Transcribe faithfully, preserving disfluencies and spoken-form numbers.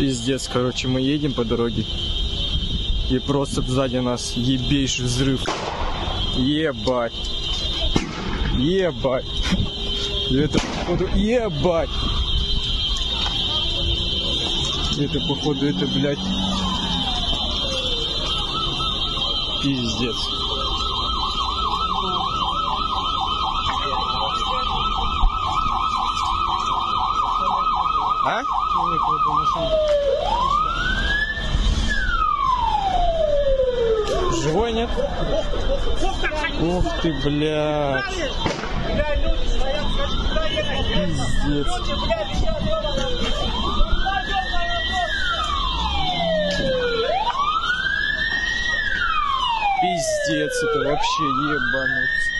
Пиздец, короче, мы едем по дороге, и просто сзади нас ебейший взрыв. Ебать. Ебать. И это, походу, ебать. Это, походу, это, блядь, пиздец. А? Живой, нет? Ух ты, блядь. Пиздец. Пиздец, это вообще ебануть.